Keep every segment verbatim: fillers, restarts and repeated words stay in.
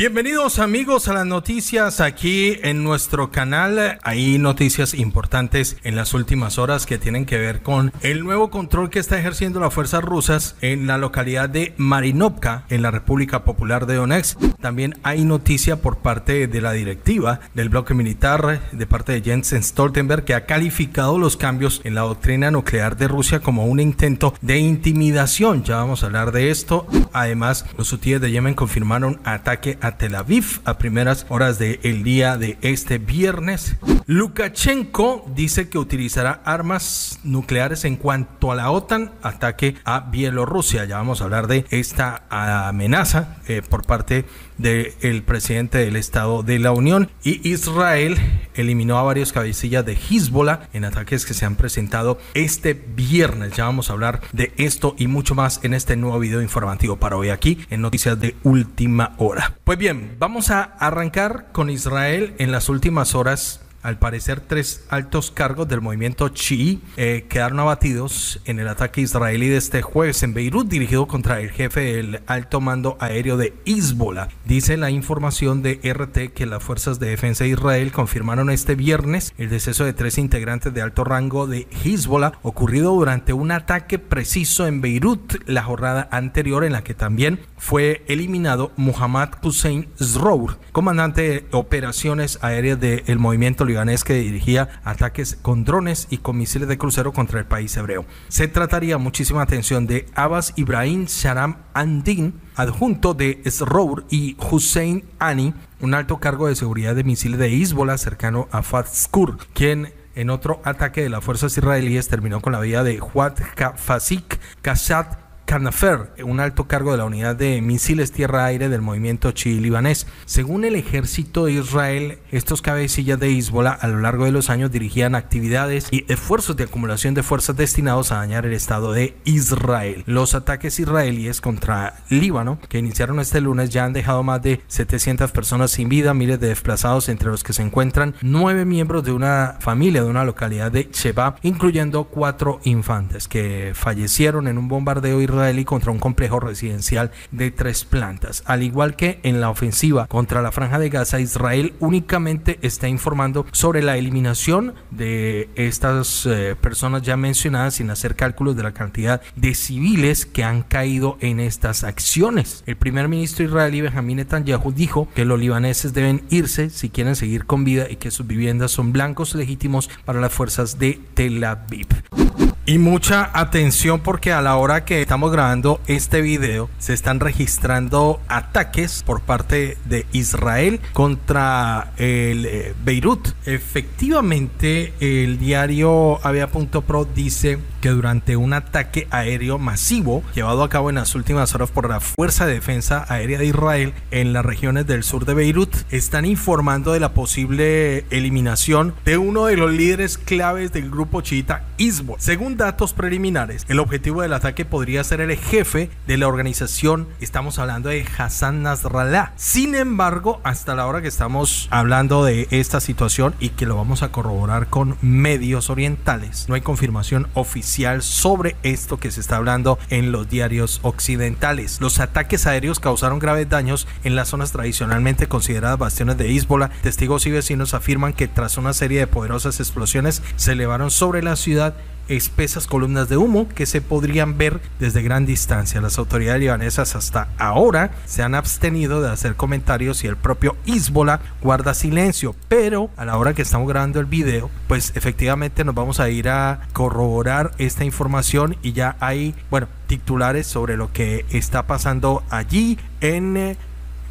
Bienvenidos amigos a las noticias aquí en nuestro canal. Hay noticias importantes en las últimas horas que tienen que ver con el nuevo control que está ejerciendo las fuerzas rusas en la localidad de Marinovka en la República Popular de Donetsk. También hay noticia por parte de la directiva del bloque militar, de parte de Jens Stoltenberg, que ha calificado los cambios en la doctrina nuclear de Rusia como un intento de intimidación. Ya vamos a hablar de esto. Además, los hutíes de Yemen confirmaron ataque a Tel Aviv a primeras horas del día de este viernes. Lukashenko dice que utilizará armas nucleares en cuanto a la OTAN, ataque a Bielorrusia. Ya vamos a hablar de esta amenaza eh, por parte del presidente del Estado de la Unión. Y Israel eliminó a varios cabecillas de Hezbollah en ataques que se han presentado este viernes. Ya vamos a hablar de esto y mucho más en este nuevo video informativo para hoy aquí en Noticias de Última Hora. Pues bien, vamos a arrancar con Israel. En las últimas horas, al parecer, tres altos cargos del movimiento chií eh, quedaron abatidos en el ataque israelí de este jueves en Beirut, dirigido contra el jefe del alto mando aéreo de Hezbollah. Dice la información de R T que las fuerzas de defensa de Israel confirmaron este viernes el deceso de tres integrantes de alto rango de Hezbollah, ocurrido durante un ataque preciso en Beirut la jornada anterior, en la que también fue eliminado Muhammad Hussein Srour, comandante de operaciones aéreas del movimiento libanés que dirigía ataques con drones y con misiles de crucero contra el país hebreo. Se trataría, muchísima atención, de Abbas Ibrahim Sharam Andin, adjunto de Srour, y Hussein Ani, un alto cargo de seguridad de misiles de Hezbollah cercano a Fatskur, quien en otro ataque de las fuerzas israelíes terminó con la vida de Huat Hafasik Kashat Kanafer, un alto cargo de la unidad de misiles tierra-aire del movimiento chií libanés. Según el ejército de Israel, estos cabecillas de Hezbollah a lo largo de los años dirigían actividades y esfuerzos de acumulación de fuerzas destinados a dañar el Estado de Israel. Los ataques israelíes contra Líbano, que iniciaron este lunes, ya han dejado más de setecientas personas sin vida, miles de desplazados, entre los que se encuentran nueve miembros de una familia de una localidad de Sheba, incluyendo cuatro infantes que fallecieron en un bombardeo israelí contra un complejo residencial de tres plantas. Al igual que en la ofensiva contra la Franja de Gaza, Israel únicamente está informando sobre la eliminación de estas eh, personas ya mencionadas, sin hacer cálculos de la cantidad de civiles que han caído en estas acciones. El primer ministro israelí Benjamin Netanyahu dijo que los libaneses deben irse si quieren seguir con vida y que sus viviendas son blancos legítimos para las fuerzas de Tel Aviv. Y mucha atención, porque a la hora que estamos grabando este video se están registrando ataques por parte de Israel contra el eh, Beirut. Efectivamente, el diario Avia punto pro dice que durante un ataque aéreo masivo llevado a cabo en las últimas horas por la Fuerza de Defensa Aérea de Israel en las regiones del sur de Beirut, están informando de la posible eliminación de uno de los líderes claves del grupo chiita Hezbollah. Según datos preliminares, el objetivo del ataque podría ser el jefe de la organización. Estamos hablando de Hassan Nasrallah. Sin embargo, hasta la hora que estamos hablando de esta situación y que lo vamos a corroborar con medios orientales, no hay confirmación oficial sobre esto que se está hablando en los diarios occidentales. Los ataques aéreos causaron graves daños en las zonas tradicionalmente consideradas bastiones de Hezbollah. Testigos y vecinos afirman que tras una serie de poderosas explosiones se elevaron sobre la ciudad espesas columnas de humo que se podrían ver desde gran distancia. Las autoridades libanesas hasta ahora se han abstenido de hacer comentarios y el propio Hezbollah guarda silencio, pero a la hora que estamos grabando el video, pues efectivamente nos vamos a ir a corroborar esta información y ya hay, bueno, titulares sobre lo que está pasando allí en eh,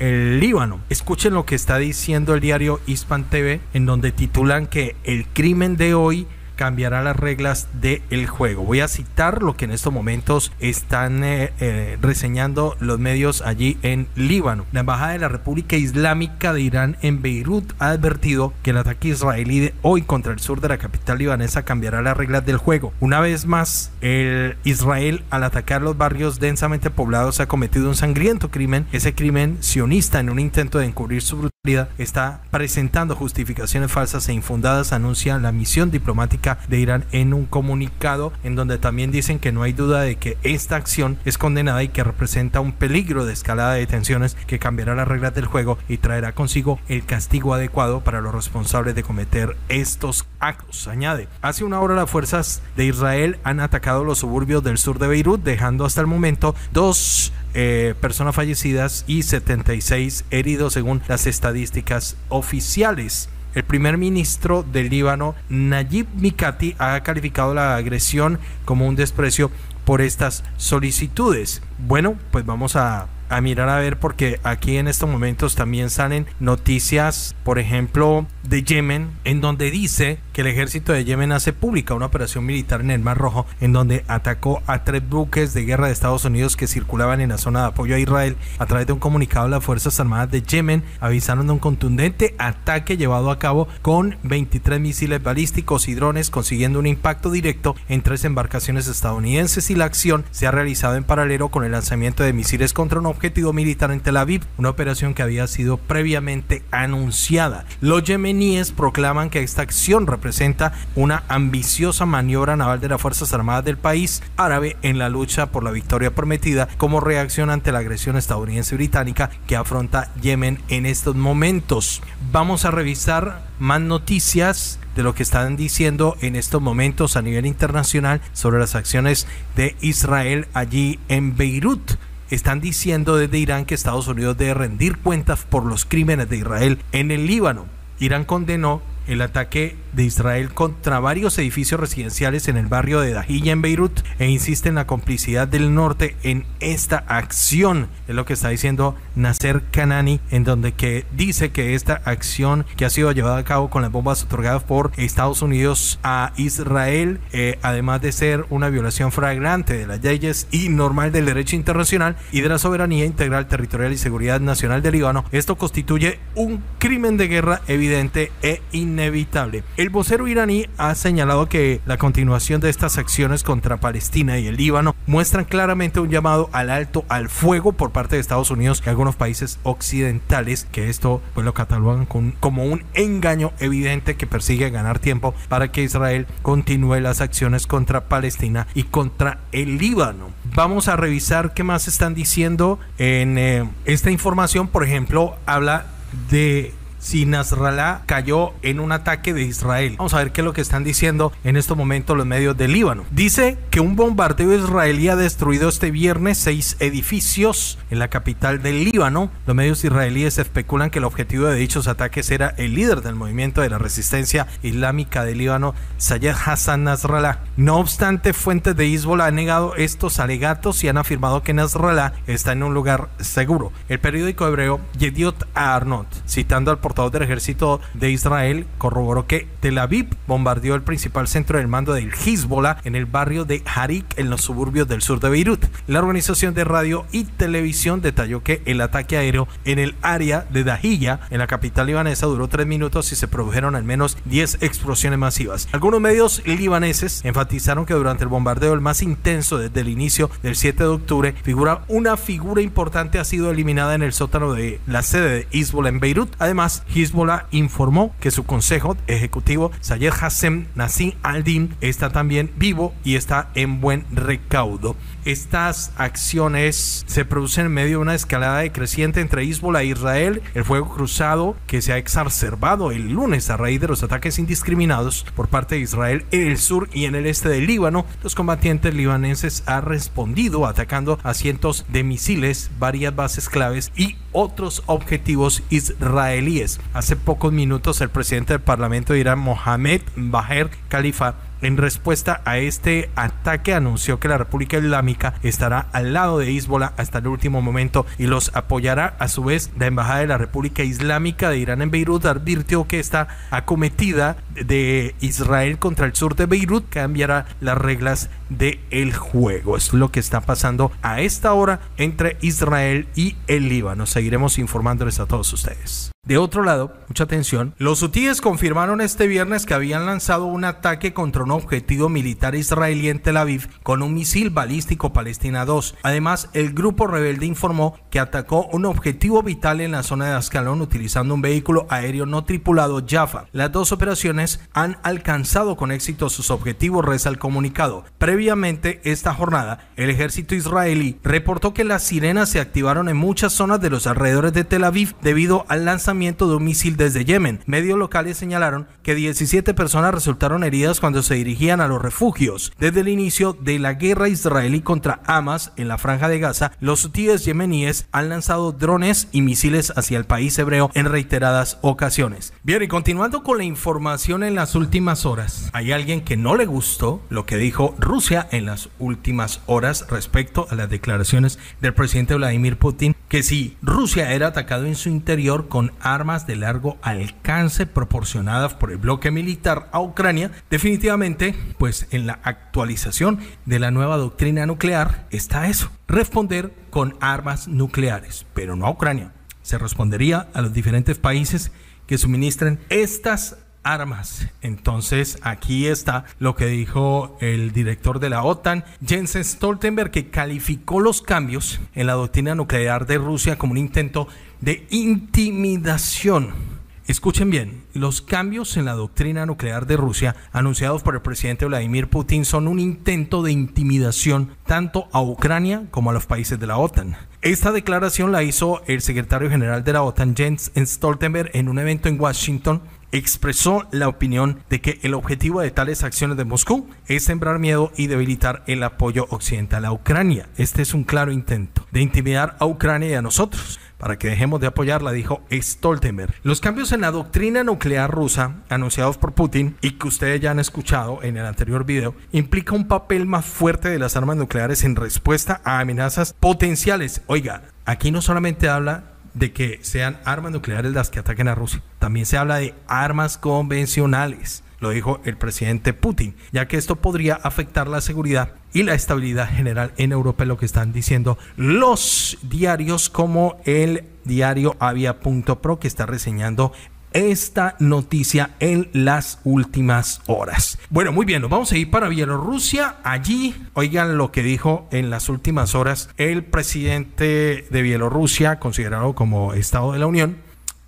el Líbano. Escuchen lo que está diciendo el diario Hispan T V, en donde titulan que el crimen de hoy cambiará las reglas del juego. Voy a citar lo que en estos momentos están eh, eh, reseñando los medios allí en Líbano. La embajada de la República Islámica de Irán en Beirut ha advertido que el ataque israelí de hoy contra el sur de la capital libanesa cambiará las reglas del juego. Una vez más, el Israel, al atacar los barrios densamente poblados, ha cometido un sangriento crimen, ese crimen sionista, en un intento de encubrir su brutalidad está presentando justificaciones falsas e infundadas, anuncia la misión diplomática de Irán en un comunicado en donde también dicen que no hay duda de que esta acción es condenada y que representa un peligro de escalada de tensiones que cambiará las reglas del juego y traerá consigo el castigo adecuado para los responsables de cometer estos actos. Añade, hace una hora las fuerzas de Israel han atacado los suburbios del sur de Beirut, dejando hasta el momento dos Eh, personas fallecidas y setenta y seis heridos según las estadísticas oficiales. El primer ministro del Líbano, Nayib Mikati, ha calificado la agresión como un desprecio por estas solicitudes. Bueno, pues vamos a, a mirar a ver, porque aquí en estos momentos también salen noticias, por ejemplo, de Yemen, en donde dice que el ejército de Yemen hace pública una operación militar en el Mar Rojo, en donde atacó a tres buques de guerra de Estados Unidos que circulaban en la zona de apoyo a Israel. A través de un comunicado, las Fuerzas Armadas de Yemen avisaron de un contundente ataque llevado a cabo con veintitrés misiles balísticos y drones, consiguiendo un impacto directo en tres embarcaciones estadounidenses, y la acción se ha realizado en paralelo con el lanzamiento de misiles contra un objetivo militar en Tel Aviv, una operación que había sido previamente anunciada. Los yemeníes proclaman que esta acción representa una ambiciosa maniobra naval de las Fuerzas Armadas del país árabe en la lucha por la victoria prometida, como reacción ante la agresión estadounidense británica que afronta Yemen en estos momentos. Vamos a revisar más noticias de lo que están diciendo en estos momentos a nivel internacional sobre las acciones de Israel allí en Beirut. Están diciendo desde Irán que Estados Unidos debe rendir cuentas por los crímenes de Israel en el Líbano. Irán condenó el ataque de Israel contra varios edificios residenciales en el barrio de Dahiyah en Beirut e insiste en la complicidad del norte en esta acción. Es lo que está diciendo Nasser Kanani, en donde que dice que esta acción que ha sido llevada a cabo con las bombas otorgadas por Estados Unidos a Israel, eh, además de ser una violación flagrante de las leyes y normal del derecho internacional y de la soberanía integral, territorial y seguridad nacional del Líbano, esto constituye un crimen de guerra evidente e inevitable. El vocero iraní ha señalado que la continuación de estas acciones contra Palestina y el Líbano muestran claramente un llamado al alto al fuego por parte de Estados Unidos y algunos países occidentales, que esto pues lo catalogan con, como un engaño evidente que persigue ganar tiempo para que Israel continúe las acciones contra Palestina y contra el Líbano. Vamos a revisar qué más están diciendo en eh, esta información. Por ejemplo, habla de si Nasrallah cayó en un ataque de Israel. Vamos a ver qué es lo que están diciendo en estos momentos los medios del Líbano. Dice que un bombardeo israelí ha destruido este viernes seis edificios en la capital del Líbano. Los medios israelíes especulan que el objetivo de dichos ataques era el líder del movimiento de la resistencia islámica del Líbano, Sayyid Hassan Nasrallah. No obstante, fuentes de Hezbollah han negado estos alegatos y han afirmado que Nasrallah está en un lugar seguro. El periódico hebreo Yediot Ahronot, citando al portavoz del ejército de Israel, corroboró que Tel Aviv bombardeó el principal centro del mando del Hezbollah en el barrio de Harik, en los suburbios del sur de Beirut. La organización de radio y televisión detalló que el ataque aéreo en el área de Dahiyah, en la capital libanesa, duró tres minutos y se produjeron al menos diez explosiones masivas. Algunos medios libaneses enfatizaron que durante el bombardeo, el más intenso desde el inicio del siete de octubre, figura una figura importante ha sido eliminada en el sótano de la sede de Hezbollah en Beirut. Además, Hezbollah informó que su consejo ejecutivo, Sayyid Hassan Nasrallah Andin, está también vivo y está en buen recaudo. Estas acciones se producen en medio de una escalada decreciente entre Hezbollah e Israel, el fuego cruzado que se ha exacerbado el lunes a raíz de los ataques indiscriminados por parte de Israel en el sur y en el este del Líbano. Los combatientes libaneses han respondido atacando a cientos de misiles, varias bases claves y otros objetivos israelíes. Hace pocos minutos, el presidente del Parlamento de Irán, Mohamed Baher Khalifa, en respuesta a este ataque, anunció que la República Islámica estará al lado de Hezbollah hasta el último momento y los apoyará. A su vez, la Embajada de la República Islámica de Irán en Beirut advirtió que esta acometida de Israel contra el sur de Beirut cambiará las reglas del juego. Es lo que está pasando a esta hora entre Israel y el Líbano. Seguiremos informándoles a todos ustedes. De otro lado, mucha atención, los hutíes confirmaron este viernes que habían lanzado un ataque contra un objetivo militar israelí en Tel Aviv con un misil balístico Palestina dos. Además, el grupo rebelde informó que atacó un objetivo vital en la zona de Ascalón utilizando un vehículo aéreo no tripulado Jaffa. Las dos operaciones han alcanzado con éxito sus objetivos, reza el comunicado. Previamente esta jornada, el ejército israelí reportó que las sirenas se activaron en muchas zonas de los alrededores de Tel Aviv debido al lanzamiento de un misil desde Yemen. Medios locales señalaron que diecisiete personas resultaron heridas cuando se dirigían a los refugios. Desde el inicio de la guerra israelí contra Hamas en la franja de Gaza, los hutíes yemeníes han lanzado drones y misiles hacia el país hebreo en reiteradas ocasiones. Bien, y continuando con la información en las últimas horas, hay alguien que no le gustó lo que dijo Rusia en las últimas horas respecto a las declaraciones del presidente Vladimir Putin, que si Rusia era atacado en su interior con armas de largo alcance proporcionadas por el bloque militar a Ucrania, definitivamente, pues en la actualización de la nueva doctrina nuclear está eso, responder con armas nucleares, pero no a Ucrania. Se respondería a los diferentes países que suministren estas armas. Entonces aquí está lo que dijo el director de la OTAN, Jens Stoltenberg, que calificó los cambios en la doctrina nuclear de Rusia como un intento de intimidación. Escuchen bien, los cambios en la doctrina nuclear de Rusia anunciados por el presidente Vladimir Putin son un intento de intimidación tanto a Ucrania como a los países de la OTAN. Esta declaración la hizo el secretario general de la OTAN, Jens Stoltenberg, en un evento en Washington. Expresó la opinión de que el objetivo de tales acciones de Moscú es sembrar miedo y debilitar el apoyo occidental a Ucrania. Este es un claro intento de intimidar a Ucrania y a nosotros para que dejemos de apoyarla, dijo Stoltenberg. Los cambios en la doctrina nuclear rusa anunciados por Putin y que ustedes ya han escuchado en el anterior video implica un papel más fuerte de las armas nucleares en respuesta a amenazas potenciales. Oiga, aquí no solamente habla de que sean armas nucleares las que ataquen a Rusia, también se habla de armas convencionales, lo dijo el presidente Putin, ya que esto podría afectar la seguridad y la estabilidad general en Europa, es lo que están diciendo los diarios como el diario Avia punto pro, que está reseñando esta noticia en las últimas horas. Bueno, muy bien, nos vamos a ir para Bielorrusia. Allí, oigan lo que dijo en las últimas horas el presidente de Bielorrusia, considerado como Estado de la Unión.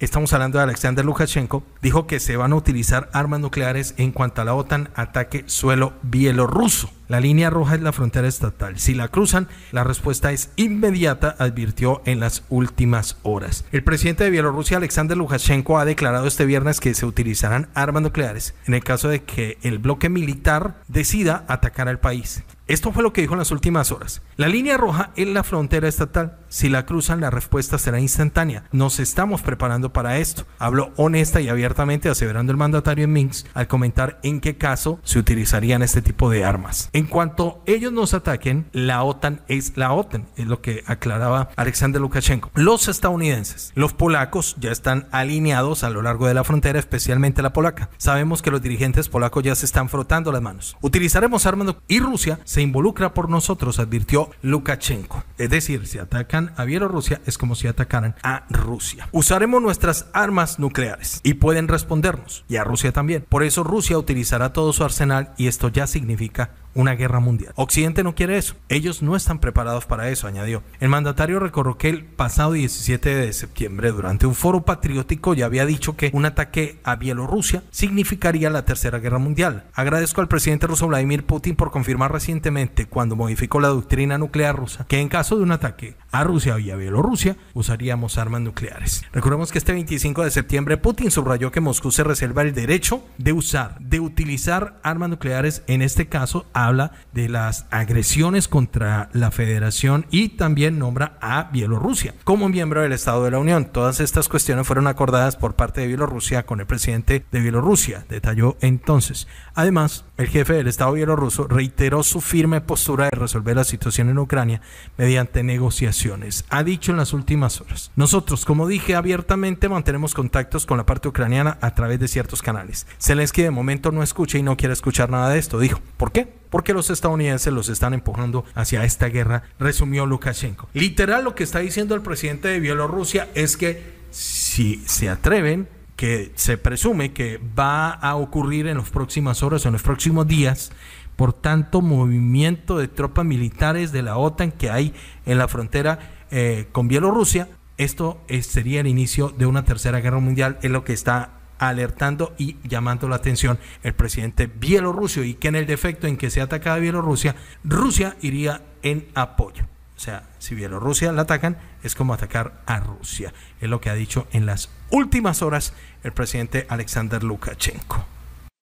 Estamos hablando de Alexander Lukashenko. Dijo que se van a utilizar armas nucleares en cuanto a la OTAN ataque suelo bielorruso. La línea roja es la frontera estatal. Si la cruzan, la respuesta es inmediata, advirtió en las últimas horas. El presidente de Bielorrusia, Alexander Lukashenko, ha declarado este viernes que se utilizarán armas nucleares en el caso de que el bloque militar decida atacar al país. Esto fue lo que dijo en las últimas horas. La línea roja es la frontera estatal. Si la cruzan, la respuesta será instantánea. Nos estamos preparando para esto. Habló honesta y abiertamente, aseverando el mandatario en Minsk, al comentar en qué caso se utilizarían este tipo de armas. En cuanto ellos nos ataquen, la OTAN es la OTAN, es lo que aclaraba Alexander Lukashenko. Los estadounidenses, los polacos ya están alineados a lo largo de la frontera, especialmente la polaca. Sabemos que los dirigentes polacos ya se están frotando las manos. Utilizaremos armas y Rusia se involucra por nosotros, advirtió Lukashenko. Es decir, si atacan a Bielorrusia es como si atacaran a Rusia. Usaremos nuestras armas nucleares y pueden respondernos, y a Rusia también. Por eso Rusia utilizará todo su arsenal y esto ya significa una guerra mundial. Occidente no quiere eso. Ellos no están preparados para eso, añadió. El mandatario recordó que el pasado diecisiete de septiembre, durante un foro patriótico, ya había dicho que un ataque a Bielorrusia significaría la tercera guerra mundial. Agradezco al presidente ruso Vladimir Putin por confirmar recientemente, cuando modificó la doctrina nuclear rusa, que en caso de un ataque a Rusia y a Bielorrusia usaríamos armas nucleares. Recordemos que este veinticinco de septiembre Putin subrayó que Moscú se reserva el derecho de usar, de utilizar armas nucleares. En este caso a habla de las agresiones contra la Federación y también nombra a Bielorrusia como miembro del Estado de la Unión. Todas estas cuestiones fueron acordadas por parte de Bielorrusia con el presidente de Bielorrusia, detalló entonces. Además, el jefe del Estado bielorruso reiteró su firme postura de resolver la situación en Ucrania mediante negociaciones. Ha dicho en las últimas horas: nosotros, como dije abiertamente, mantenemos contactos con la parte ucraniana a través de ciertos canales. Zelensky de momento no escucha y no quiere escuchar nada de esto, dijo. ¿Por qué? Porque los estadounidenses los están empujando hacia esta guerra, resumió Lukashenko. Literal, lo que está diciendo el presidente de Bielorrusia es que si se atreven, que se presume que va a ocurrir en las próximas horas o en los próximos días, por tanto movimiento de tropas militares de la OTAN que hay en la frontera eh, con Bielorrusia, esto es, sería el inicio de una tercera guerra mundial, es lo que está alertando y llamando la atención el presidente bielorruso, y que en el defecto en que sea atacada Bielorrusia, Rusia iría en apoyo. O sea, si Bielorrusia la atacan, es como atacar a Rusia. Es lo que ha dicho en las últimas horas el presidente Alexander Lukashenko.